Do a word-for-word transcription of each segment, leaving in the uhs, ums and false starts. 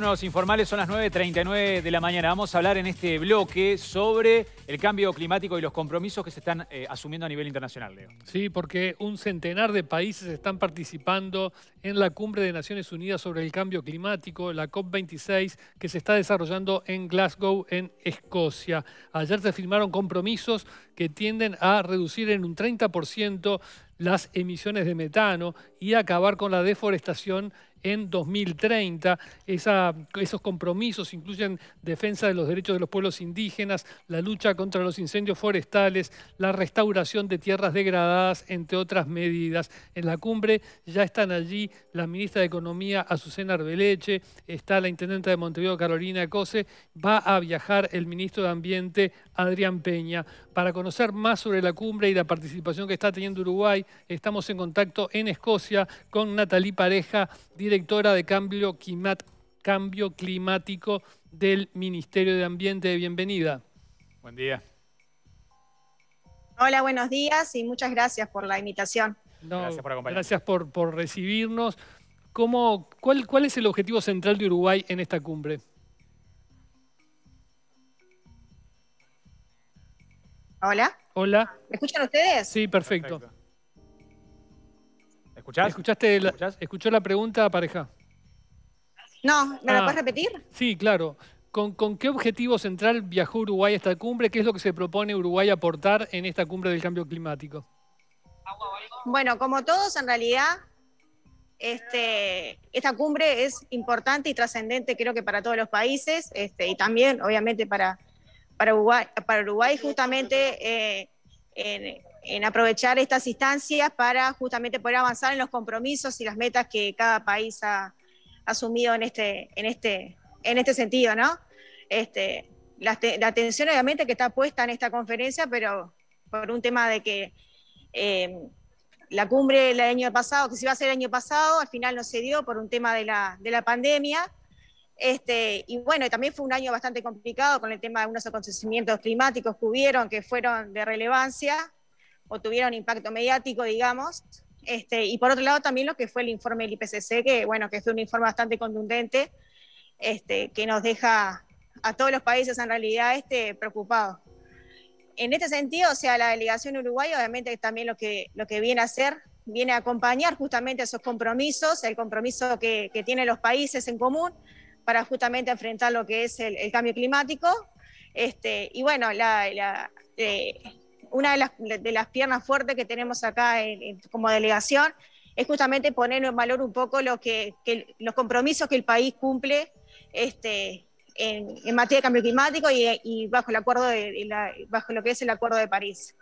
Turnos informales, son las nueve treinta y nueve de la mañana. Vamos a hablar en este bloque sobre el cambio climático y los compromisos que se están eh, asumiendo a nivel internacional, Leo. Sí, porque un centenar de países están participando en la Cumbre de Naciones Unidas sobre el Cambio Climático, la COP veintiséis, que se está desarrollando en Glasgow, en Escocia. Ayer se firmaron compromisos que tienden a reducir en un treinta por ciento las emisiones de metano y acabar con la deforestación en dos mil treinta. Esa, esos compromisos incluyen defensa de los derechos de los pueblos indígenas, la lucha contra los incendios forestales, la restauración de tierras degradadas, entre otras medidas. En la cumbre ya están allí la ministra de Economía, Azucena Arbeleche, está la intendenta de Montevideo, Carolina Cosse, va a viajar el ministro de Ambiente, Adrián Peña. Para conocer más sobre la cumbre y la participación que está teniendo Uruguay, estamos en contacto en Escocia con Nathalie Pareja, directora de Cambio Climático del Ministerio de Ambiente. Bienvenida. Buen día. Hola, buenos días y muchas gracias por la invitación. No, gracias por acompañarnos. Gracias por, por recibirnos. ¿Cómo, cuál, ¿Cuál es el objetivo central de Uruguay en esta cumbre? Hola. Hola. ¿Me escuchan ustedes? Sí, perfecto. perfecto. ¿Escuchás? ¿Escuchaste la, ¿Escuchó la pregunta, Pareja? No, ¿me ah, la puedes repetir? Sí, claro. ¿Con, ¿Con qué objetivo central viajó Uruguay a esta cumbre? ¿Qué es lo que se propone Uruguay aportar en esta cumbre del cambio climático? Bueno, como todos, en realidad, este, esta cumbre es importante y trascendente, creo que para todos los países, este, y también, obviamente, para, para, Uruguay, para Uruguay, justamente eh, en... en aprovechar estas instancias para justamente poder avanzar en los compromisos y las metas que cada país ha asumido en este, en este, en este sentido, ¿no? Este, la, la atención obviamente que está puesta en esta conferencia, pero por un tema de que eh, la cumbre del año pasado, que se iba a hacer el año pasado, al final no se dio por un tema de la, de la pandemia. Este, y bueno, también fue un año bastante complicado con el tema de algunos acontecimientos climáticos que hubieron, que fueron de relevancia o tuvieron impacto mediático, digamos, este, y por otro lado también lo que fue el informe del I P C C, que bueno, que fue un informe bastante contundente, este, que nos deja a todos los países en realidad este, preocupados. En este sentido, o sea, la delegación uruguaya obviamente también lo que, lo que viene a hacer, viene a acompañar justamente esos compromisos, el compromiso que, que tienen los países en común para justamente enfrentar lo que es el, el cambio climático, este, y bueno, la... la eh, una de las, de las piernas fuertes que tenemos acá en, en, como delegación es justamente poner en valor un poco lo que, que, los compromisos que el país cumple este, en, en materia de cambio climático y, y bajo el acuerdo de, la, bajo lo que es el Acuerdo de París.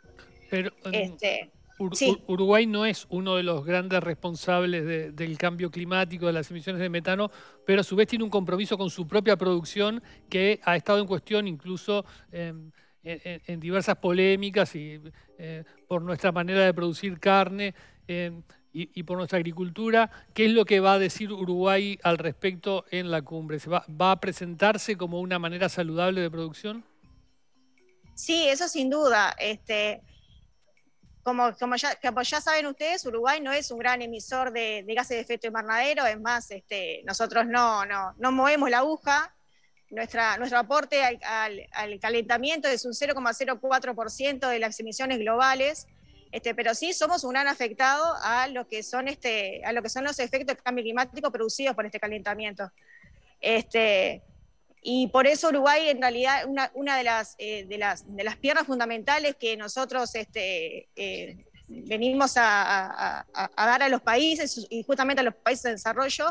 Pero este, Ur, sí. Uruguay no es uno de los grandes responsables de, del cambio climático, de las emisiones de metano, pero a su vez tiene un compromiso con su propia producción que ha estado en cuestión incluso... Eh, En, en diversas polémicas y eh, por nuestra manera de producir carne eh, y, y por nuestra agricultura. ¿Qué es lo que va a decir Uruguay al respecto en la cumbre? ¿Se va, va a presentarse como una manera saludable de producción? Sí, eso sin duda. Este, como, como, ya, como ya saben ustedes, Uruguay no es un gran emisor de, de gases de efecto invernadero, es más, este, nosotros no, no, no movemos la aguja. Nuestra, nuestro aporte al, al, al calentamiento es un cero coma cero cuatro por ciento de las emisiones globales, este, pero sí somos un gran afectado a lo que son, este, a lo que son los efectos del cambio climático producidos por este calentamiento. Este, y por eso Uruguay, en realidad, una, una de, las, eh, de, las, de las piernas fundamentales que nosotros este, eh, venimos a, a, a, a dar a los países, y justamente a los países de desarrollo,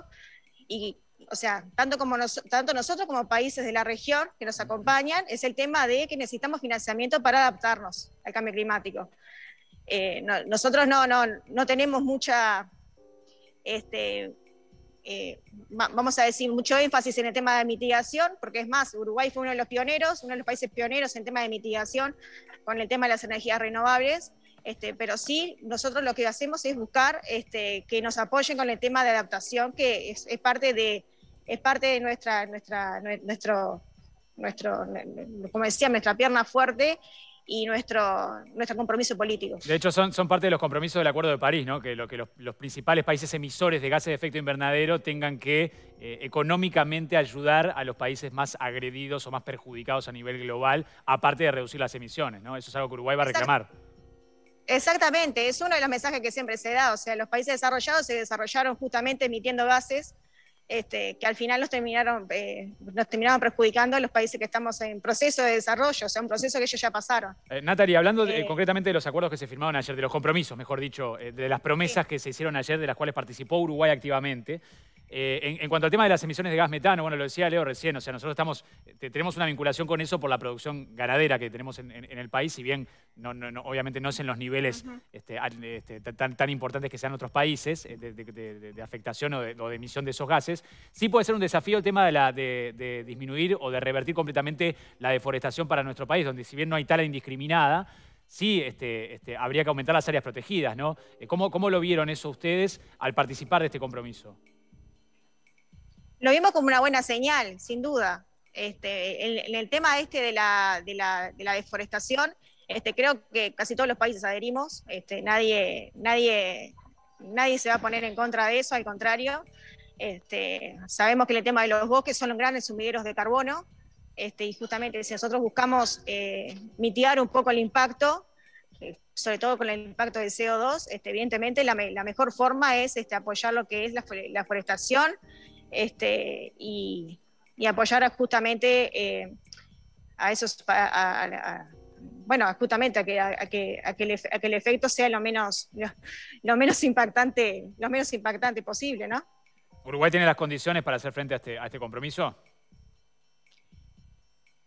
y o sea, tanto, como nos, tanto nosotros como países de la región que nos acompañan, es el tema de que necesitamos financiamiento para adaptarnos al cambio climático. Eh, no, nosotros no, no, no tenemos mucha, este, eh, vamos a decir, mucho énfasis en el tema de mitigación, porque es más, Uruguay fue uno de los pioneros, uno de los países pioneros en tema de mitigación con el tema de las energías renovables, Este, pero sí, nosotros lo que hacemos es buscar este, que nos apoyen con el tema de adaptación, que es, es parte de, es parte de nuestra, nuestra, nuestro, nuestro, como decía, nuestra pierna fuerte, y nuestro, nuestro compromiso político. De hecho, son, son parte de los compromisos del Acuerdo de París, ¿no? Que, lo, que los, los principales países emisores de gases de efecto invernadero tengan que eh, económicamente ayudar a los países más agredidos o más perjudicados a nivel global, aparte de reducir las emisiones, ¿no? Eso es algo que Uruguay va a reclamar. Exactamente, es uno de los mensajes que siempre se da. O sea, los países desarrollados se desarrollaron justamente emitiendo gases Este, que al final nos terminaron, eh, nos terminaron perjudicando a los países que estamos en proceso de desarrollo, o sea, un proceso que ellos ya pasaron. Eh, Nathalie, hablando eh, de, concretamente de los acuerdos que se firmaron ayer, de los compromisos, mejor dicho, eh, de las promesas eh. que se hicieron ayer, de las cuales participó Uruguay activamente, eh, en, en cuanto al tema de las emisiones de gas metano, bueno, lo decía Leo recién, o sea, nosotros estamos, tenemos una vinculación con eso por la producción ganadera que tenemos en, en, en el país, si bien no, no, no, obviamente no es en los niveles uh-huh. este, este, tan, tan importantes que sean otros países de, de, de, de afectación o de, o de emisión de esos gases. Sí puede ser un desafío el tema de, la, de, de disminuir o de revertir completamente la deforestación para nuestro país, donde si bien no hay tala indiscriminada, sí este, este, habría que aumentar las áreas protegidas, ¿no? ¿Cómo, cómo lo vieron eso ustedes al participar de este compromiso? Lo vimos como una buena señal, sin duda. Este, en, en el tema este de la, de la, de la deforestación, este, creo que casi todos los países adherimos, este, nadie, nadie, nadie se va a poner en contra de eso, al contrario. Este, sabemos que el tema de los bosques son los grandes sumideros de carbono, este, y justamente si nosotros buscamos eh, mitigar un poco el impacto, eh, sobre todo con el impacto de C O dos, este, evidentemente la, me, la mejor forma es este, apoyar lo que es la, la forestación este, y, y apoyar justamente eh, a esos... A, a, a, bueno, justamente a que, a, que, a, que el, a que el efecto sea lo menos, lo, lo menos impactante, lo menos impactante posible, ¿no? ¿Uruguay tiene las condiciones para hacer frente a este, a este compromiso?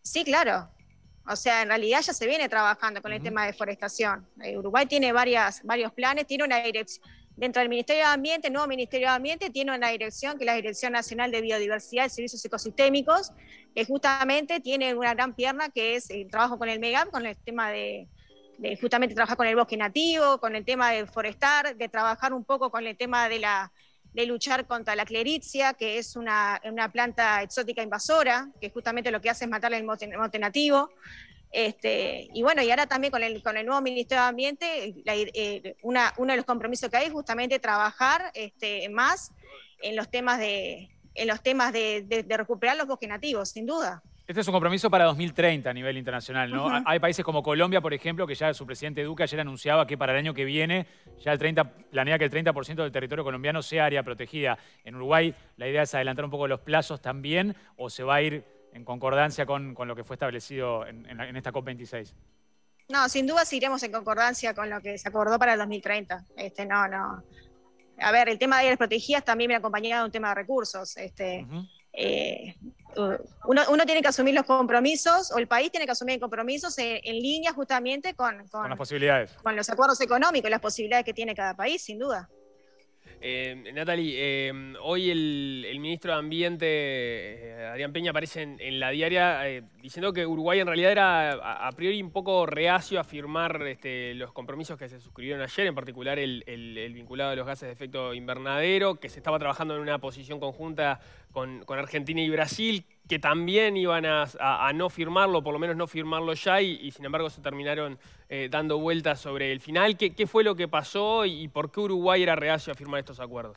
Sí, claro. O sea, en realidad ya se viene trabajando con uh-huh. el tema de deforestación. Eh, Uruguay tiene varias, varios planes, tiene una dirección, dentro del Ministerio de Ambiente, el nuevo Ministerio de Ambiente tiene una dirección que es la Dirección Nacional de Biodiversidad y Servicios Ecosistémicos, que justamente tiene una gran pierna que es el trabajo con el MEGAP, con el tema de... de justamente trabajar con el bosque nativo, con el tema de forestar, de trabajar un poco con el tema de la... de luchar contra la cleritzia, que es una, una planta exótica invasora, que justamente lo que hace es matar el monte, el monte nativo. Este, y bueno, y ahora también con el, con el nuevo Ministerio de Ambiente, la, eh, una, uno de los compromisos que hay es justamente trabajar este, más en los temas, de, en los temas de, de, de recuperar los bosques nativos, sin duda. Este es un compromiso para dos mil treinta a nivel internacional, ¿no? Uh-huh. Hay países como Colombia, por ejemplo, que ya su presidente Duque ayer anunciaba que para el año que viene ya el treinta planea que el treinta por ciento del territorio colombiano sea área protegida. En Uruguay la idea es adelantar un poco los plazos también, o se va a ir en concordancia con, con lo que fue establecido en, en, la, en esta COP veintiséis. No, sin duda sí iremos en concordancia con lo que se acordó para el dos mil treinta. Este, no, no. A ver, el tema de áreas protegidas también me ha acompañado un tema de recursos. Este, uh-huh. Eh, uno, uno tiene que asumir los compromisos, o el país tiene que asumir compromisos en, en línea justamente con, con, con las posibilidades, con los acuerdos económicos y las posibilidades que tiene cada país, sin duda. Eh, Nathalie, eh, hoy el, el ministro de Ambiente, eh, Adrián Peña, aparece en, en la diaria eh, diciendo que Uruguay en realidad era a, a priori un poco reacio a firmar este, los compromisos que se suscribieron ayer, en particular el, el, el vinculado a los gases de efecto invernadero, que se estaba trabajando en una posición conjunta con, con Argentina y Brasil, que también iban a, a, a no firmarlo, por lo menos no firmarlo ya, y, y sin embargo se terminaron eh, dando vueltas sobre el final. ¿Qué, qué fue lo que pasó y, y por qué Uruguay era reacio a firmar estos acuerdos?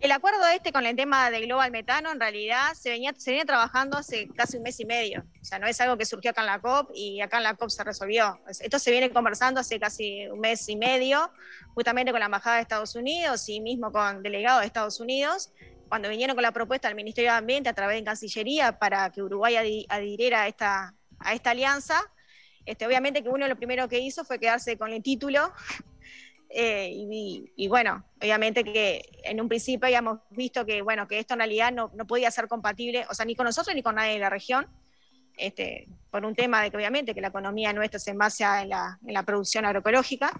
El acuerdo este con el tema de global metano en realidad se venía, se venía trabajando hace casi un mes y medio. O sea, no es algo que surgió acá en la COP y acá en la COP se resolvió. Esto se viene conversando hace casi un mes y medio, justamente con la Embajada de Estados Unidos y mismo con delegados de Estados Unidos, cuando vinieron con la propuesta del Ministerio de Ambiente a través de Cancillería para que Uruguay adhiriera a esta, a esta alianza. Este, obviamente que uno de los primeros que hizo fue quedarse con el título, eh, y, y bueno, obviamente que en un principio habíamos visto que, bueno, que esto en realidad no, no podía ser compatible, o sea, ni con nosotros ni con nadie de la región, este, por un tema de que obviamente que la economía nuestra se envasa en la, en la producción agroecológica,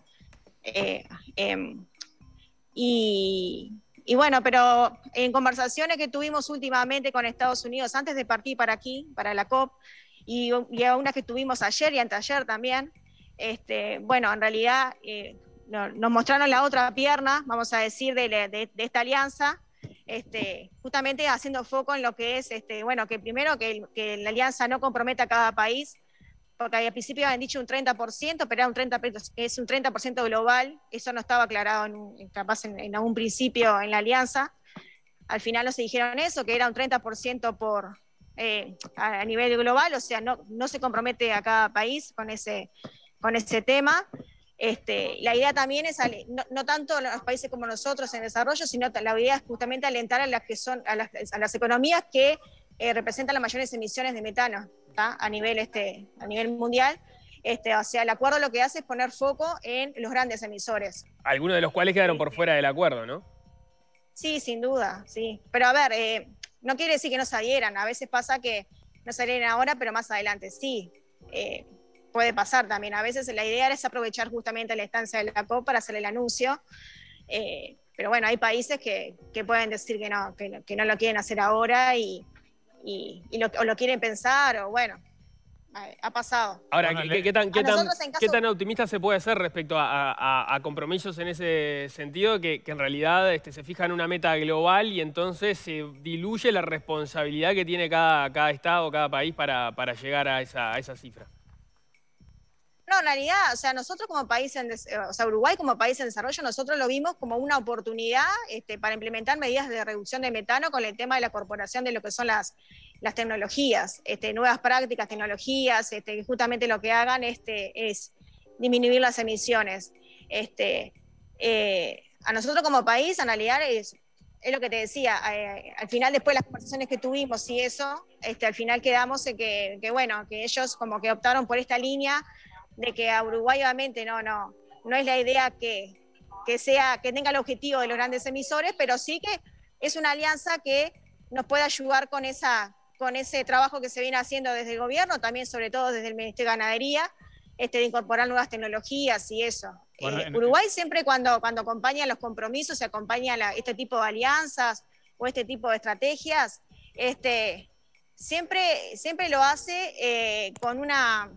eh, eh, y... Y bueno, pero en conversaciones que tuvimos últimamente con Estados Unidos, antes de partir para aquí, para la COP, y, y a unas que tuvimos ayer y anteayer también, este, bueno, en realidad eh, no, nos mostraron la otra pierna, vamos a decir, de, de, de esta alianza, este, justamente haciendo foco en lo que es, este, bueno, que primero que, que la alianza no comprometa a cada país porque al principio habían dicho un treinta por ciento, pero era un treinta por ciento, es un treinta por ciento global, eso no estaba aclarado en, capaz en, en algún principio en la alianza. Al final no se dijeron eso, que era un treinta por ciento por, eh, a, a nivel global, o sea, no, no se compromete a cada país con ese, con ese tema. Este, la idea también es, no, no tanto los países como nosotros en desarrollo, sino la idea es justamente alentar a las, que son, a las, a las economías que eh, representan las mayores emisiones de metano, ¿tá? a nivel, este, a nivel mundial. Este, o sea, el acuerdo lo que hace es poner foco en los grandes emisores. Algunos de los cuales quedaron por fuera del acuerdo, ¿no? Sí, sin duda, sí. Pero a ver, eh, no quiere decir que no se adhieran. A veces pasa que no se adhieren ahora, pero más adelante sí. Eh, puede pasar también. A veces la idea es aprovechar justamente la estancia de la COP para hacer el anuncio. Eh, pero bueno, hay países que, que pueden decir que no, que, que no lo quieren hacer ahora y, y, y lo, o lo quieren pensar, o bueno, ha pasado. Ahora, bueno, ¿qué, qué, tan, qué, tan, caso... ¿qué tan optimista se puede ser respecto a, a, a compromisos en ese sentido? Que, que en realidad este, se fija en una meta global y entonces se diluye la responsabilidad que tiene cada, cada estado, cada país para, para llegar a esa, a esa cifra. No, en realidad, o sea, nosotros como país, en des... o sea, Uruguay como país en desarrollo, nosotros lo vimos como una oportunidad este, para implementar medidas de reducción de metano con el tema de la corporación de lo que son las, las tecnologías, este, nuevas prácticas, tecnologías, este, justamente lo que hagan este, es disminuir las emisiones. Este, eh, a nosotros como país, en realidad, es, es lo que te decía, eh, al final después de las conversaciones que tuvimos y eso, este, al final quedamos en que, que, bueno, que ellos como que optaron por esta línea de que a Uruguay obviamente no, no, no es la idea que, que, sea, que tenga el objetivo de los grandes emisores, pero sí que es una alianza que nos puede ayudar con, esa, con ese trabajo que se viene haciendo desde el gobierno, también sobre todo desde el Ministerio de Ganadería, este, de incorporar nuevas tecnologías y eso. Bueno, eh, en... Uruguay siempre cuando, cuando acompaña los compromisos, se acompaña la, este tipo de alianzas o este tipo de estrategias, este, siempre, siempre lo hace eh, con una...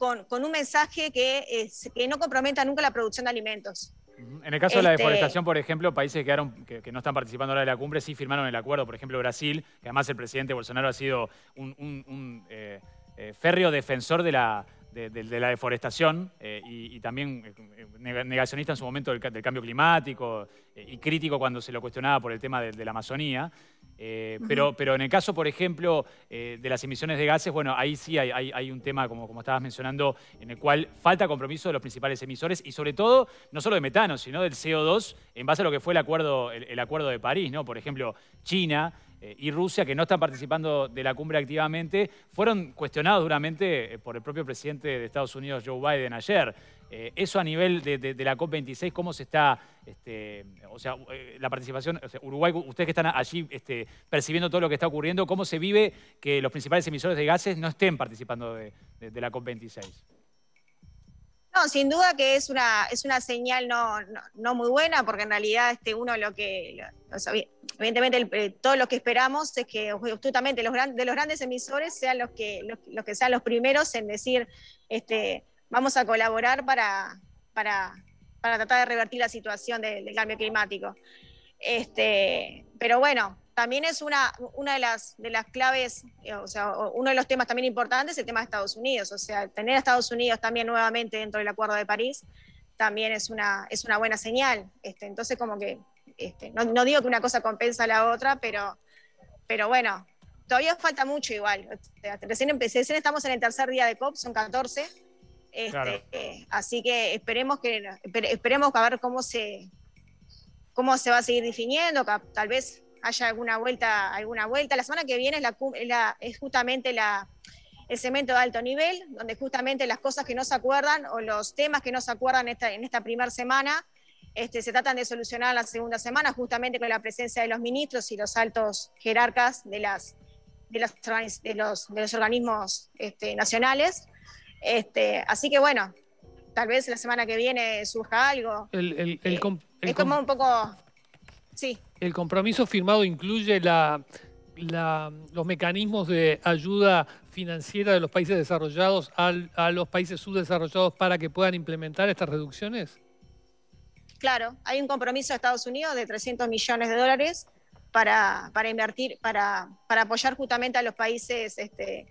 Con, con un mensaje que, es, que no comprometa nunca la producción de alimentos. En el caso este... de la deforestación, por ejemplo, países que, quedaron, que, que no están participando ahora de la cumbre sí firmaron el acuerdo, por ejemplo Brasil, que además el presidente Bolsonaro ha sido un, un, un eh, eh, férreo defensor de la, de, de, de la deforestación eh, y, y también negacionista en su momento del, del cambio climático eh, y crítico cuando se lo cuestionaba por el tema de, de la Amazonía. Eh, pero, pero en el caso, por ejemplo, eh, de las emisiones de gases, bueno, ahí sí hay, hay, hay un tema, como, como estabas mencionando, en el cual falta compromiso de los principales emisores y sobre todo, no solo de metano, sino del C O dos en base a lo que fue el acuerdo, el, el acuerdo de París, ¿no? Por ejemplo, China eh, y Rusia, que no están participando de la cumbre activamente, fueron cuestionados duramente por el propio presidente de Estados Unidos, Joe Biden, ayer. Eh, eso a nivel de, de, de la COP veintiséis, ¿cómo se está, este, o sea, la participación, o sea, Uruguay, ustedes que están allí este, percibiendo todo lo que está ocurriendo, ¿cómo se vive que los principales emisores de gases no estén participando de, de, de la COP veintiséis? No, sin duda que es una, es una señal no, no, no muy buena, porque en realidad este, uno lo que, o sea, evidentemente el, todo lo que esperamos es que justamente los, gran, de los grandes emisores sean los que, los, los que sean los primeros en decir... Este, vamos a colaborar para, para, para tratar de revertir la situación del, del cambio climático. Este, pero bueno, también es una, una de, las, de las claves, o sea, uno de los temas también importantes es el tema de Estados Unidos, o sea, tener a Estados Unidos también nuevamente dentro del Acuerdo de París también es una, es una buena señal. Este, entonces como que, este, no, no digo que una cosa compensa a la otra, pero, pero bueno, todavía falta mucho igual. O sea, recién, empecé, recién estamos en el tercer día de COP, son catorce. Este, claro. eh, así que esperemos que esperemos a ver cómo se cómo se va a seguir definiendo, que tal vez haya alguna vuelta, alguna vuelta. La semana que viene es, la, la, es justamente la, el cemento de alto nivel, donde justamente las cosas que no se acuerdan o los temas que no se acuerdan esta, en esta primera semana este, se tratan de solucionar en la segunda semana, justamente con la presencia de los ministros y los altos jerarcas de, las, de, las, de, los, de los organismos este, nacionales. Este, así que bueno, tal vez la semana que viene surja algo. El, el, el eh, el es como un poco... Sí. El compromiso firmado incluye la, la, los mecanismos de ayuda financiera de los países desarrollados al, a los países subdesarrollados para que puedan implementar estas reducciones. Claro, hay un compromiso de Estados Unidos de trescientos millones de dólares para, para invertir, para, para apoyar justamente a los países... Este,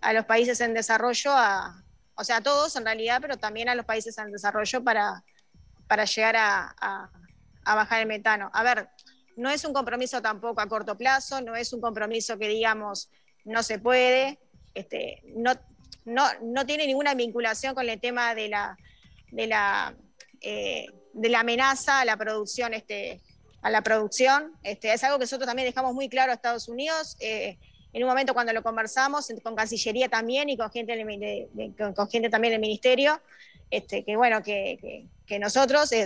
a los países en desarrollo, a, o sea, a todos en realidad, pero también a los países en desarrollo para, para llegar a, a, a bajar el metano. A ver, no es un compromiso tampoco a corto plazo, no es un compromiso que digamos no se puede, este, no, no, no tiene ninguna vinculación con el tema de la, de la, eh, de la amenaza a la producción, este, a la producción. Este, es algo que nosotros también dejamos muy claro a Estados Unidos, eh, en un momento cuando lo conversamos, con Cancillería también y con gente, de, de, con gente también del Ministerio, este, que bueno, que, que, que nosotros eh,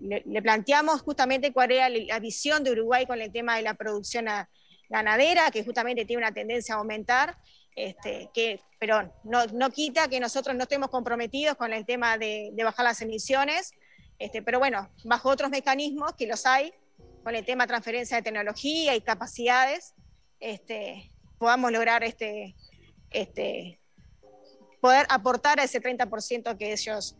le, le planteamos justamente cuál era la visión de Uruguay con el tema de la producción a, ganadera, que justamente tiene una tendencia a aumentar, este, que, pero no, no quita que nosotros no estemos comprometidos con el tema de, de bajar las emisiones, este, pero bueno, bajo otros mecanismos que los hay, con el tema de transferencia de tecnología y capacidades, este, podamos lograr este, este, poder aportar a ese treinta por ciento que ellos,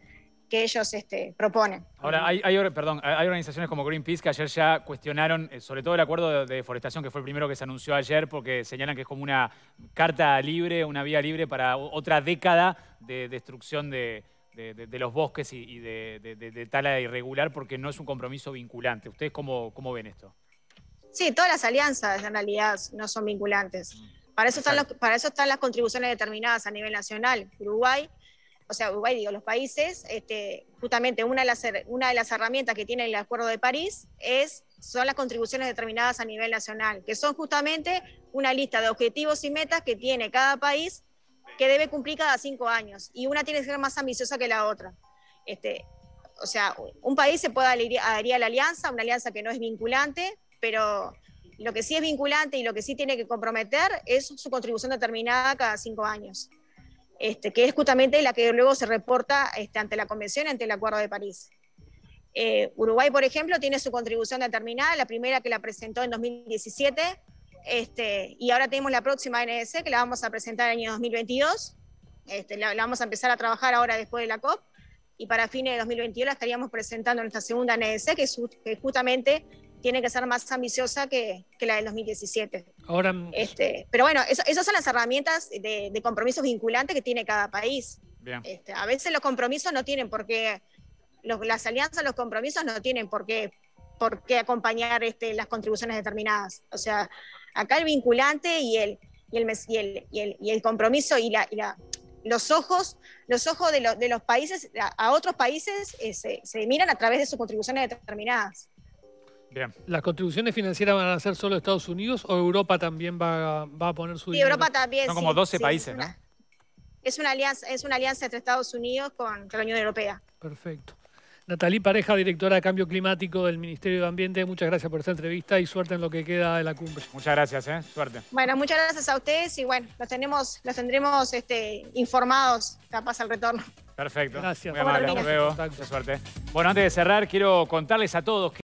que ellos este, proponen. Ahora, hay, hay, perdón, hay organizaciones como Greenpeace que ayer ya cuestionaron, sobre todo el acuerdo de deforestación, que fue el primero que se anunció ayer, porque señalan que es como una carta libre, una vía libre para otra década de destrucción de, de, de, de los bosques y, y de, de, de, de tala irregular, porque no es un compromiso vinculante. ¿Ustedes cómo, cómo ven esto? Sí, todas las alianzas en realidad no son vinculantes. Para eso están los, para eso están las contribuciones determinadas a nivel nacional. Uruguay, o sea, Uruguay digo, los países, este, justamente una de, las, una de las herramientas que tiene el Acuerdo de París es, son las contribuciones determinadas a nivel nacional, que son justamente una lista de objetivos y metas que tiene cada país que debe cumplir cada cinco años, y una tiene que ser más ambiciosa que la otra. Este, o sea, un país se puede adherir, adherir a la alianza, una alianza que no es vinculante, pero lo que sí es vinculante y lo que sí tiene que comprometer es su contribución determinada cada cinco años, este, que es justamente la que luego se reporta este, ante la Convención, ante el Acuerdo de París. Eh, Uruguay, por ejemplo, tiene su contribución determinada, la primera que la presentó en dos mil diecisiete, este, y ahora tenemos la próxima N D C, que la vamos a presentar en el año dos mil veintidós, este, la, la vamos a empezar a trabajar ahora después de la COP, y para fines de dos mil veintidós la estaríamos presentando nuestra segunda N D C, que es que justamente tiene que ser más ambiciosa que, que la del dos mil diecisiete. Ahora, este, pero bueno, eso, esas son las herramientas de, de compromisos vinculantes que tiene cada país. Bien. Este, a veces los compromisos no tienen por qué, los, las alianzas, los compromisos no tienen por qué, por qué acompañar este, las contribuciones determinadas. O sea, acá el vinculante y el, y el, y el, y el, y el compromiso y, la, y la, los ojos, los ojos de, lo, de los países a, a otros países eh, se, se miran a través de sus contribuciones determinadas. Bien. ¿Las contribuciones financieras van a ser solo Estados Unidos o Europa también va, va a poner su dinero? Sí, Europa también. Son como doce países, ¿no? Es una alianza, es una alianza entre Estados Unidos con la Unión Europea. Perfecto. Nathalie Pareja, directora de Cambio Climático del Ministerio de Ambiente, muchas gracias por esta entrevista y suerte en lo que queda de la cumbre. Muchas gracias, ¿eh? Suerte. Bueno, muchas gracias a ustedes y bueno, los, tenemos, los tendremos este, informados capaz al retorno. Perfecto. Gracias. Muy amable, hasta luego. Mucha suerte. Bueno, antes de cerrar, quiero contarles a todos que